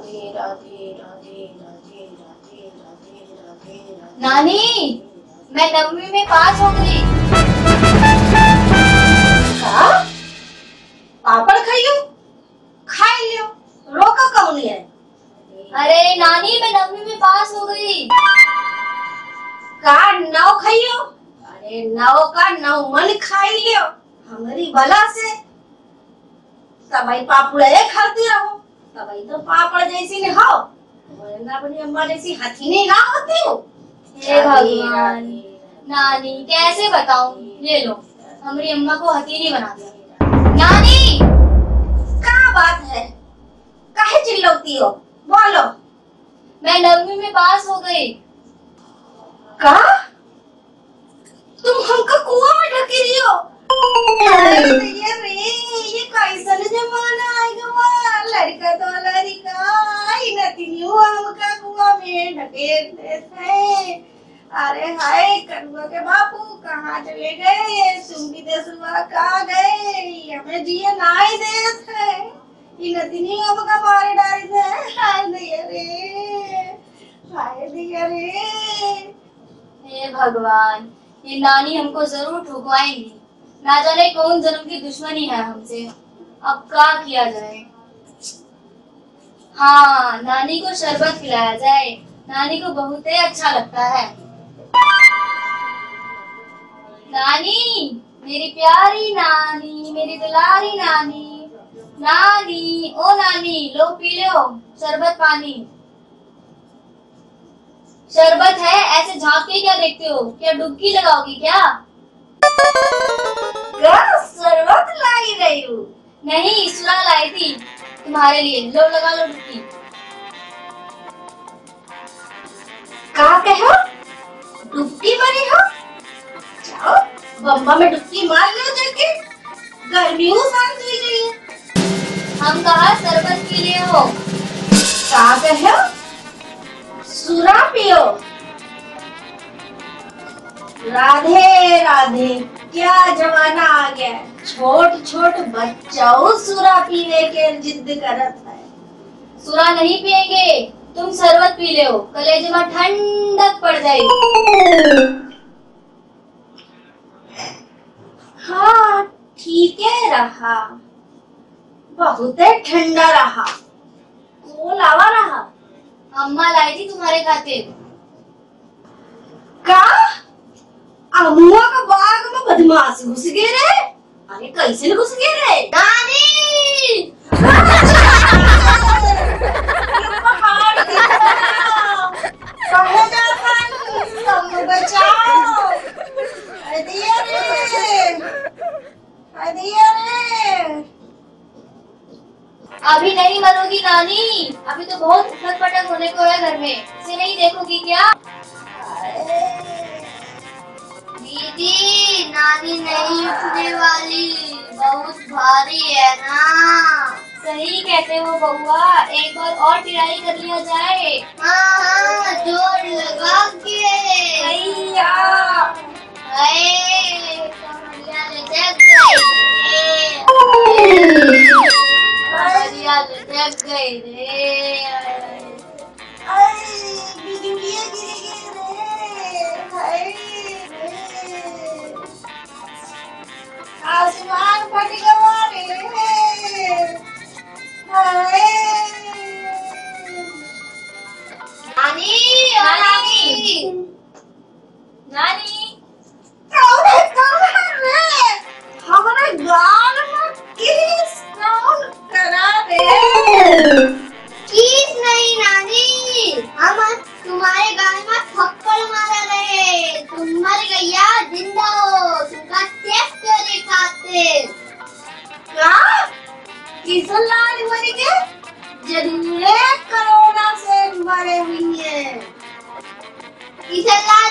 राधे राधे राधे राधे राधे राधे राधे राधे। नानी मैं 9वीं में पास हो गई। पापड़ खाइयो खाई लियो, रोका कौन है? अरे नानी मैं 9वीं में पास हो गई। का नौ खाइयो? अरे नौ का नौ मन खाई लियो, हमारी बला से सबाई पापड़ खाती रहो। सबाई तो पापड़ जैसी ने हो, वरना बड़ी अम्मा जैसी हाथी नहीं ना होती हो। हे भगवान नानी कैसे बताऊं, ये लो हमारी अम्मा को हथीनी बना दिया। नानी क्या बात है, काहे चिल्लाती हो? बोलो। मैं 9वीं में पास हो गई। का तुम हमका कुआं में ढके रही हो? ये रे ये कैसा जमाना आएगा वाह, लड़का तो लड़का इनती हुआ हमका कुआं में ढकेल देते हैं। अरे हाय करुआ के बापू कहाँ चले गए? तुम भी देसुआ कहाँ गए? हमें जिये ना ही देते हैं, इनती नहीं हमका मारे डाल देते। हाय दिया रे, हाय दिया रे। हे भगवान ये नानी हमको जरूर ठुकवाएंगी, ना जाने कौन जन्म की दुश्मनी है हमसे। अब क्या किया जाए? हाँ नानी को शरबत पिलाया जाए, नानी को बहुत ही अच्छा लगता है। नानी मेरी प्यारी नानी, मेरी दुलारी नानी, नानी ओ नानी लो पी लो शरबत पानी। शरबत है ऐसे झाँक के क्या देखते हो? क्या डुबकी लगाओगी क्या? शरबत लाई रही हूँ। नहीं सुला लाई थी तुम्हारे लिए, लो लगा लो डुबकी। कहा कहो डुबकी मारी हो? जाओ बम्बा में डुबकी मार लो जाके, गर्मी शांत हुई गई है। हम कहा शरबत पी लिए हो। कहा कहो सुरा पियो। राधे राधे क्या जमाना आ गया, छोट छोट बच्चों सुरा पीने के जिद करत है। सुरा नहीं पिएंगे, तुम शरबत पी ले हो, कलेजे में ठंडक पड़ जाएगी। हाँ ठीक है रहा, बहुत ठंडा रहा। को लावा रहा? अम्मा लाई थी तुम्हारे खातिर। का अम्मा का बाग में बदमाश घुस गए रे। अरे कैसे घुस गए रे? नानी अभी नहीं मरोगी नानी, अभी तो बहुत उठक पटक होने को है घर में, इसे नहीं देखोगी क्या? दीदी नानी नहीं उठने वाली, बहुत भारी है ना। सही कहते हो बउआ, एक बार और ट्राई कर लिया जाए। हाँ हाँ जोर लगा के। गई रे बिजुलिया गिर गई रे। हाय आसमान फट गया रे। हाय नानी नानी नानी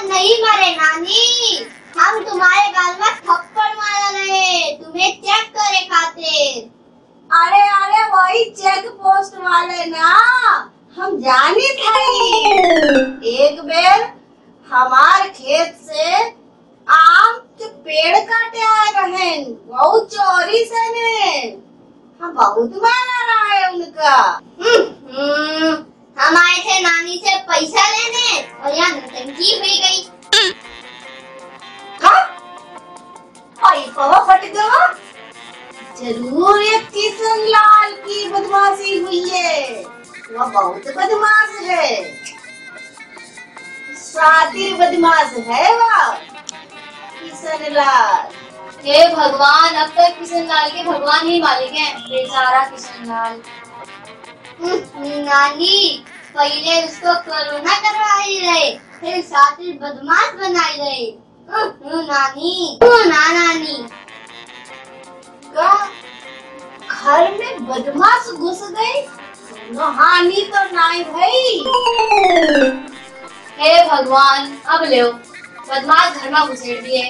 नहीं मरे नानी, हम तुम्हारे गाल में थप्पड़ मारा रहे तुम्हें चेक करे खातिर। अरे अरे वही चेक पोस्ट वाले ना, हम जाने थे। एक बेर हमार खेत से आम के पेड़ काटे आए रहें, बहुत चोरी से ने हम बहुत मारा रहा है उनका। हम आए थे नानी से पैसा लेने और यहाँ नौटंकी हो गई। हाँ? फट गया। जरूर ये किशन लाल की बदमाशी हुई है। वह बहुत बदमाश है, शातिर बदमाश है वह किशन लाल। हे भगवान, अब तक किशन लाल के भगवान ही मालिक हैं। बेचारा किशन लाल। नानी पहले उसको कोरोना करवाई रहे, फिर शातिर बदमाश बनाई रहे। नानी नानी का घर में बदमाश घुस गए। नहानी तो नाई भाई। हे भगवान, अब ले बदमाश घर में घुसेड़ दिए।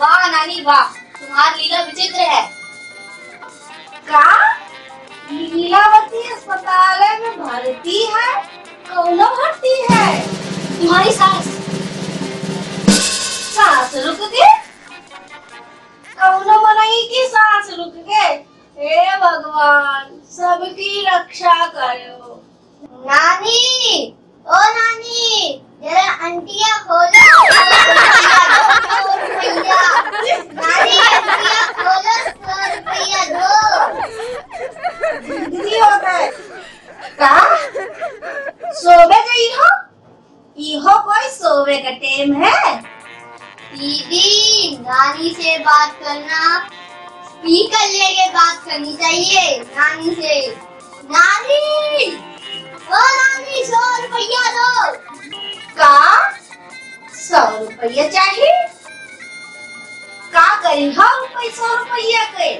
वाह नानी वाह, तुम्हारी लीला विचित्र है। का लीलावती अस्पताल में भर्ती है। कौन भर्ती है? तुम्हारी सास। सास रुक गए। कौन बनाई की सास रुक गए। हे भगवान, सबकी रक्षा करो। नानी ओ नानी, जरा अंटिया खोलो। नानी अंटिया खोलो, 100 रुपया दो। सोवे गई हो? इहो कोई सोवे का टेम है? दीदी, नानी से बात करना स्पीकर लेके बात करनी चाहिए। नानी से नानी ओ नानी 100 रुपया दो। का 100 रुपया चाहिए? का करी हो 100 रुपया के?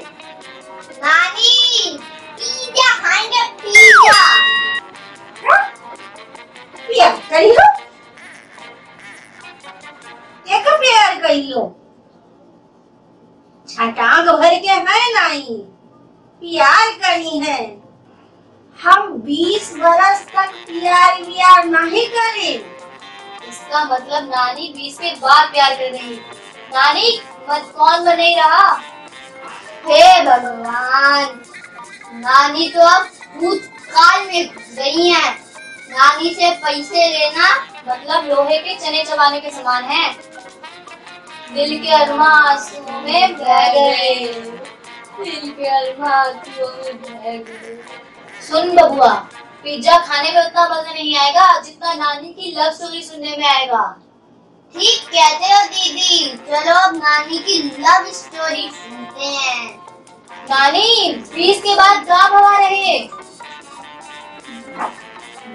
नानी पिज्जा खाएंगे, पिज्जा। पिया करी हो? एक प्यार करी हो? छटांग भर के है नाई, प्यार करी है। हम 20 बरस तक प्यार व्यार नहीं करे। इसका मतलब नानी 20 के बाद प्यार कर रही। नानी मत कौन बने रहा। हे भगवान, नानी तो अब भूत काल में घुस गई है। नानी से पैसे लेना मतलब लोहे के चने चबाने के समान है। दिल के अरमा आंसुओं में बह गए। दिल के अरमा आंसुओं में बह गए। सुन बबुआ, पिज्जा खाने में उतना मजा नहीं आएगा जितना नानी की लव स्टोरी सुनने में आएगा। ठीक कहते हो दीदी, चलो अब नानी की लव स्टोरी सुनते हैं। नानी 20 के बाद का भवा रहे।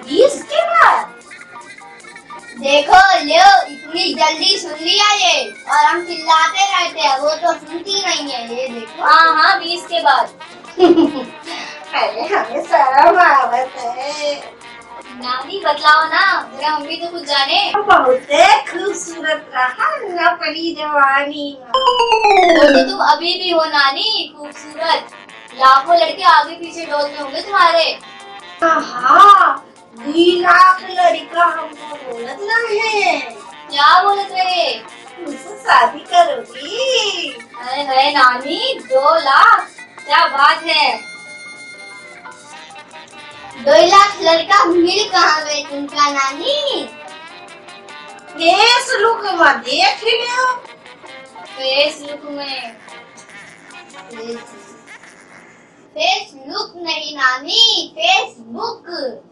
20 के बाद? देखो लो, इतनी जल्दी सुन लिया ये, और हम चिल्लाते रहते हैं वो तो सुनती नहीं है। ये देखो। हाँ हाँ 20 के बाद। पहले हमें शर्म आवत है। नानी बतलाओ ना, जरा हम भी तो कुछ जाने। बहुत खूबसूरत रहा ना परी जवानी। तो तुम अभी भी हो नानी खूबसूरत। लाखों लड़के आगे पीछे डोलते होंगे तुम्हारे। हाँ, 2 लाख लड़का हमको बोलत रहे हैं। क्या बोलत रहे? मुझसे शादी करोगी। अरे है नानी, 2 लाख क्या बात है। 2 लाख लड़का मिल कहाँ गए तुमका नानी? फेस लुक में देख लो। फेस लुक में? फेस लुक नहीं नानी, फेसबुक।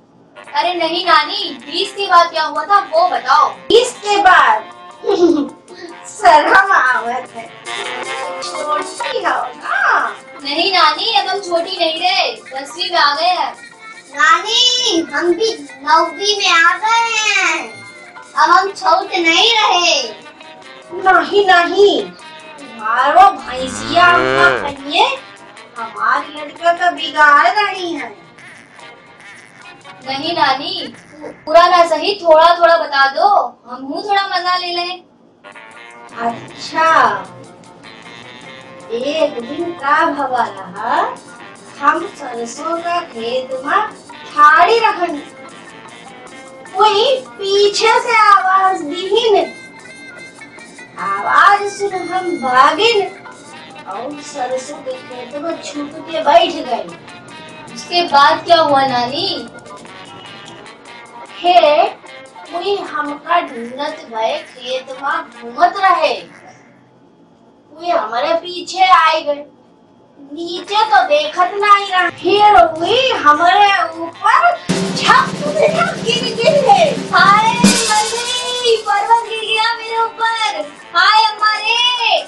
अरे नहीं नानी, 20 के बाद क्या हुआ था वो बताओ। 20 के बाद? शर्म आवत है, छोटी हो ना। नहीं नानी, अब हम छोटी नहीं रहे, 10वीं में आ गए हैं। नानी हम भी 9वीं में आ गए हैं, अब हम छोटे नहीं रहे। नहीं नहीं, तुम्हारो भैंसिया कहिए हमारी लड़का का बिगाड़ रही है। नहीं नानी, पूरा ना सही थोड़ा थोड़ा बता दो, हम थोड़ा मजा ले लें। अच्छा, एक दिन का भवा रहा, हम सरसों का खेत में ठाड़ी रखन। कोई पीछे से आवाज दी ने, आवाज सुन हम भागिन और सरसों के खेत में छुप के बैठ गए। उसके बाद क्या हुआ नानी? हे कोई हमका ढूंढत भय खेत में घूमत रहे, कोई हमारे पीछे आई गए, नीचे तो देखत नहीं रहा, फिर हुई हमारे ऊपर छप गिर गिर है। हाय मम्मी, पर्वत गिर गया मेरे ऊपर। हाय हमारे,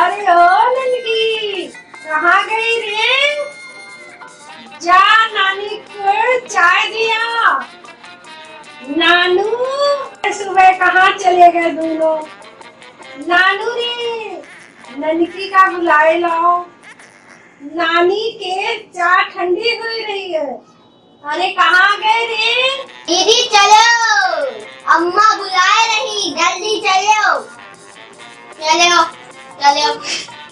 अरे हो ललकी कहाँ गई रे? जा नानी को चाय दिया। नानू सुबह कहाँ चले गए दोनों? नानू रे ननकी का बुलाए लाओ, नानी के चाय ठंडी हुई रही है। अरे कहाँ गए रे? दीदी चलो, अम्मा बुलाए रही, जल्दी चलो चलो चलो।